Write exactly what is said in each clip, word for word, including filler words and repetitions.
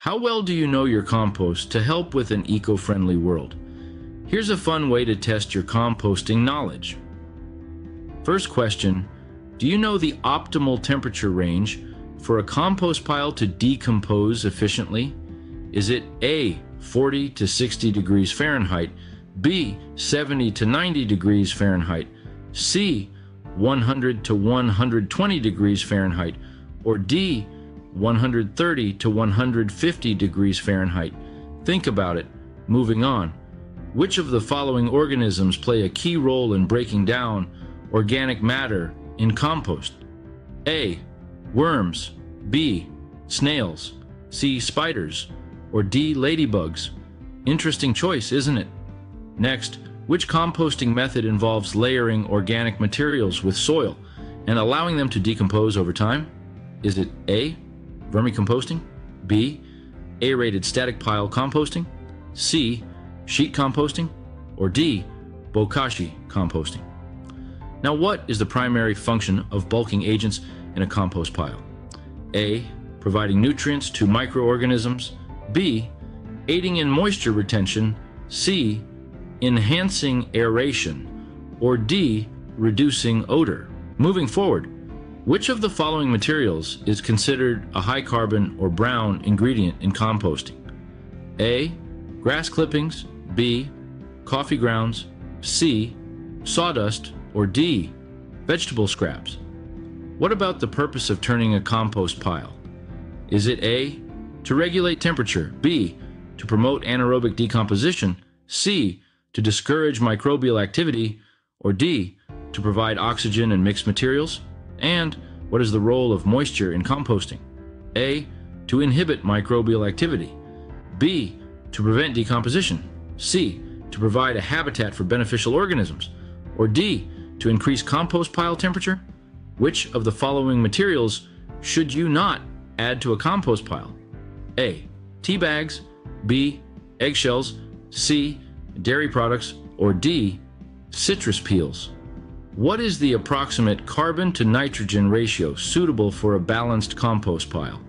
How well do you know your compost to help with an eco-friendly world? Here's a fun way to test your composting knowledge. First question, do you know the optimal temperature range for a compost pile to decompose efficiently? Is it A, forty to sixty degrees Fahrenheit, B, seventy to ninety degrees Fahrenheit, C, one hundred to one hundred twenty degrees Fahrenheit, or D, one hundred thirty to one hundred fifty degrees Fahrenheit? Think about it. Moving on. Which of the following organisms play a key role in breaking down organic matter in compost? A. Worms. B. Snails. C. Spiders. Or D. Ladybugs. Interesting choice, isn't it? Next, which composting method involves layering organic materials with soil and allowing them to decompose over time? Is it A. Vermicomposting, B. Aerated static pile composting, C. Sheet composting, or D. Bokashi composting? Now, what is the primary function of bulking agents in a compost pile? A. Providing nutrients to microorganisms, B. Aiding in moisture retention, C. Enhancing aeration, or D. Reducing odor. Moving forward, which of the following materials is considered a high carbon or brown ingredient in composting? A. Grass clippings, B. Coffee grounds, C. Sawdust, or D. Vegetable scraps. What about the purpose of turning a compost pile? Is it A. To regulate temperature, B. To promote anaerobic decomposition, C. To discourage microbial activity, or D. To provide oxygen and mixed materials? And what is the role of moisture in composting? A. To inhibit microbial activity, B. To prevent decomposition, C. To provide a habitat for beneficial organisms, or D. To increase compost pile temperature? Which of the following materials should you not add to a compost pile? A. Tea bags, B. Eggshells, C. Dairy products, or D. Citrus peels. What is the approximate carbon to nitrogen ratio suitable for a balanced compost pile?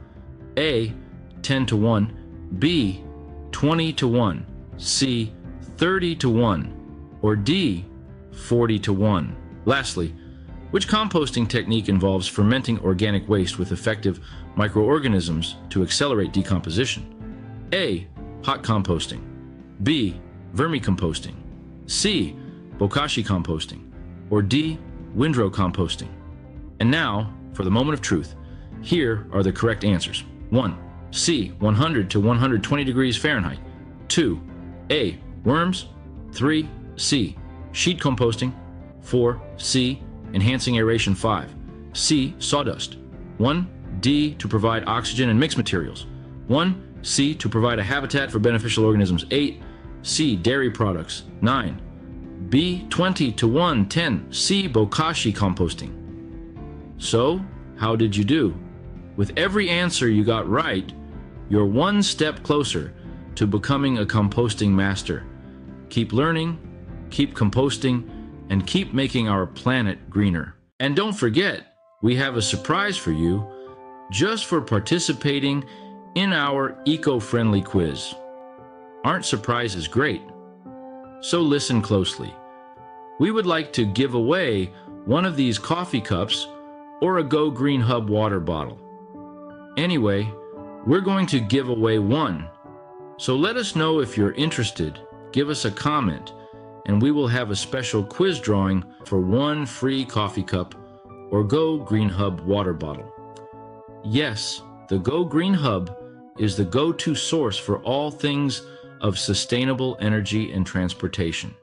A. ten to one, B. twenty to one, C. thirty to one, or D. forty to one. Lastly, which composting technique involves fermenting organic waste with effective microorganisms to accelerate decomposition? A. Hot composting, B. Vermicomposting, C. Bokashi composting, or D. Windrow composting. And now, for the moment of truth, here are the correct answers. one. C. one hundred to one hundred twenty degrees Fahrenheit. two. A. Worms. three. C. Sheet composting. four. C. Enhancing aeration. five. C. Sawdust. one. D. To provide oxygen and mixed materials. one. C. To provide a habitat for beneficial organisms. eight. C. Dairy products. nine. B. twenty to one, ten, C. Bokashi composting. So, how did you do? With every answer you got right, you're one step closer to becoming a composting master. Keep learning, keep composting, and keep making our planet greener. And don't forget, we have a surprise for you just for participating in our eco-friendly quiz. Aren't surprises great? So listen closely. We would like to give away one of these coffee cups or a Go Green Hub water bottle. Anyway, we're going to give away one. So let us know if you're interested. Give us a comment, and we will have a special quiz drawing for one free coffee cup or Go Green Hub water bottle. Yes, the Go Green Hub is the go-to source for all things of sustainable energy and transportation.